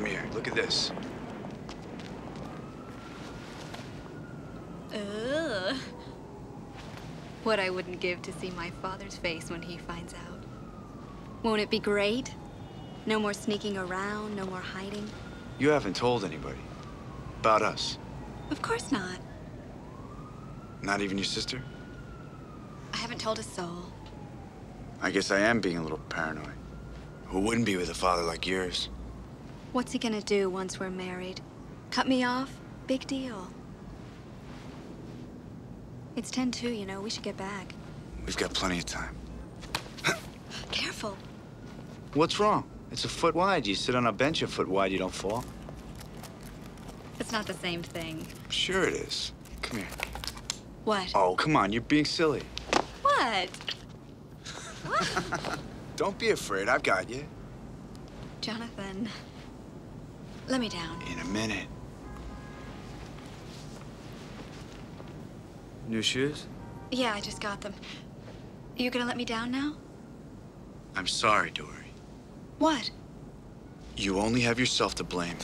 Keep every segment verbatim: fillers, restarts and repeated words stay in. Come here, look at this. Ugh. What I wouldn't give to see my father's face when he finds out. Won't it be great? No more sneaking around, no more hiding. You haven't told anybody about us. Of course not. Not even your sister? I haven't told a soul. I guess I am being a little paranoid. Who wouldn't be with a father like yours? What's he gonna do once we're married? Cut me off? Big deal. It's ten two, you know. We should get back. We've got plenty of time. Careful. What's wrong? It's a foot wide. You sit on a bench a foot wide, you don't fall. It's not the same thing. Sure it is. Come here. What? Oh, come on. You're being silly. What? What? Don't be afraid. I've got you. Jonathan, let me down. In a minute. New shoes? Yeah, I just got them. Are you gonna let me down now? I'm sorry, Dory. What? You only have yourself to blame.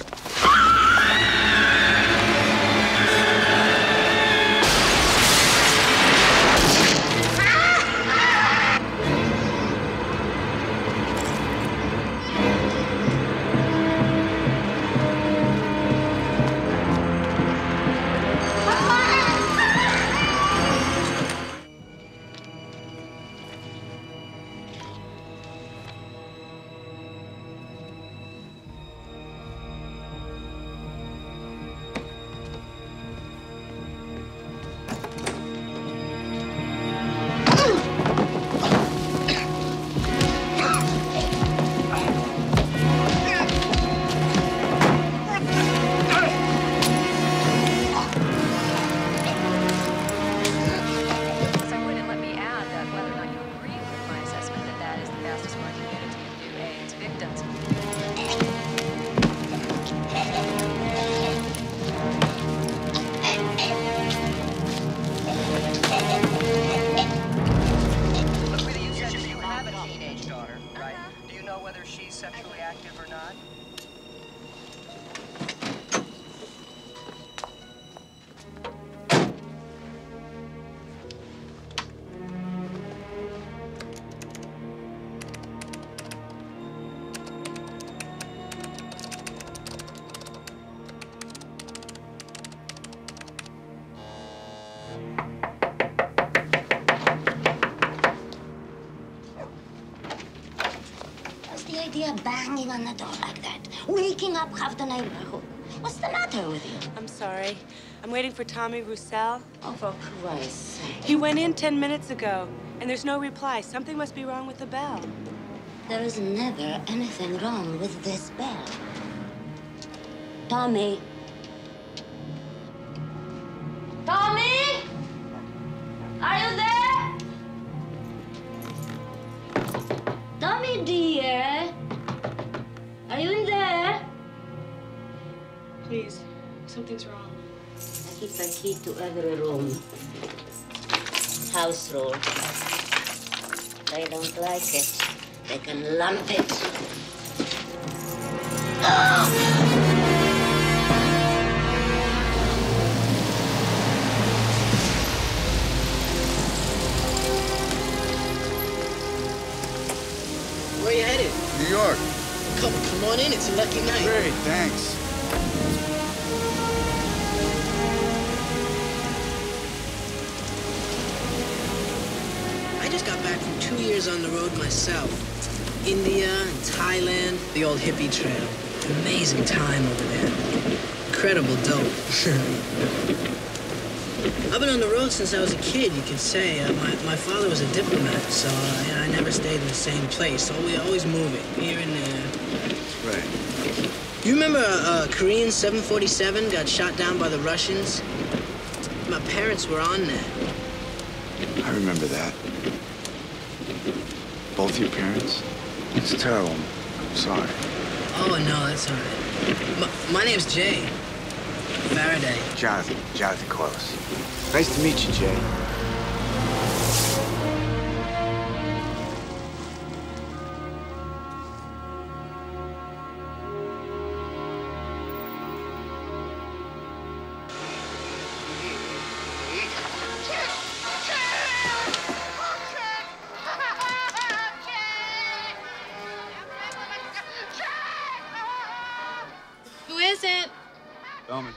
Banging on the door like that, waking up half the neighborhood. What's the matter with you? I'm sorry. I'm waiting for Tommy Roussel. Oh, for Christ's sake. He went in ten minutes ago, and there's no reply. Something must be wrong with the bell. There is never anything wrong with this bell. Tommy. Tommy? Are you there? Tommy, dear. Are you in there? Please, something's wrong. I keep a key to every room. House rule. They don't like it. They can lump it. Oh! Where are you headed? New York. Come, come on in, it's a lucky night. Great, thanks. I just got back from two years on the road myself. India and Thailand, the old hippie trail. Amazing time over there. Incredible dope. I've been on the road since I was a kid, you could say. Uh, my, my father was a diplomat, so uh, I never stayed in the same place. Always, always moving, here and there. Right. You remember a, a Korean seven forty-seven got shot down by the Russians? My parents were on that. I remember that. Both your parents? It's terrible. I'm sorry. Oh, no, that's all right. My, my name's Jay Faraday. Jonathan. Jonathan Close. Nice to meet you, Jay. isn't. Tommy.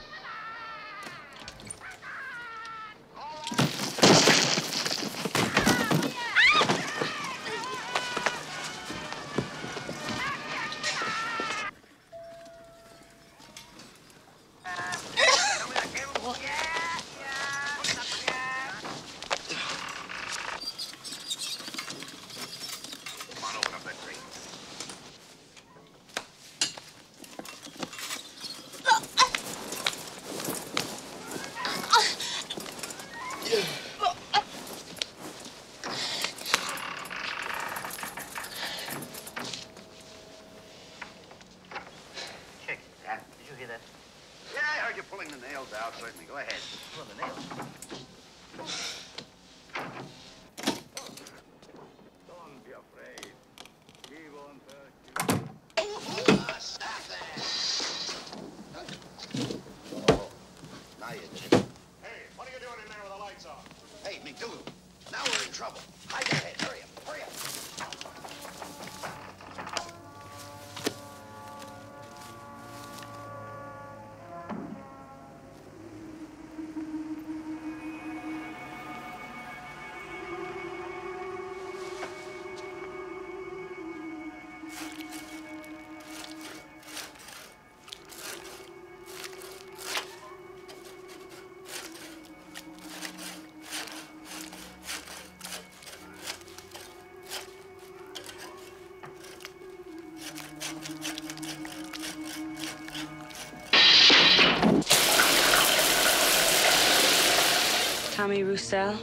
Tommy Roussel,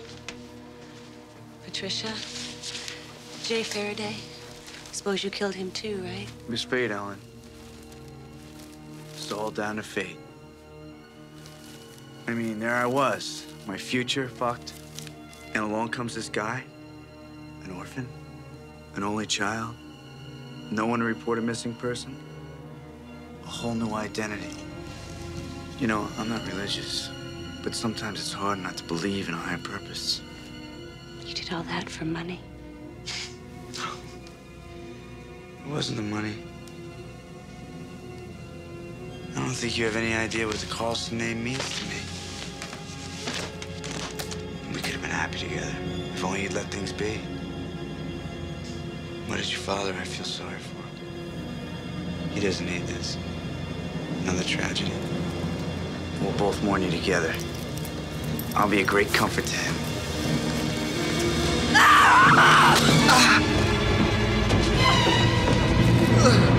Patricia, Jay Faraday. Suppose you killed him too, right? Miss Fate, Ellen. It's all down to fate. I mean, there I was, my future fucked, and along comes this guy, an orphan, an only child, no one to report a missing person, a whole new identity. You know, I'm not religious. But sometimes it's hard not to believe in a higher purpose. You did all that for money? It wasn't the money. I don't think you have any idea what the Carlson name means to me. We could have been happy together, if only you'd let things be. What did your father I feel sorry for? He doesn't need this. Another tragedy. We'll both mourn you together. I'll be a great comfort to him. Ah! Ah! Ah!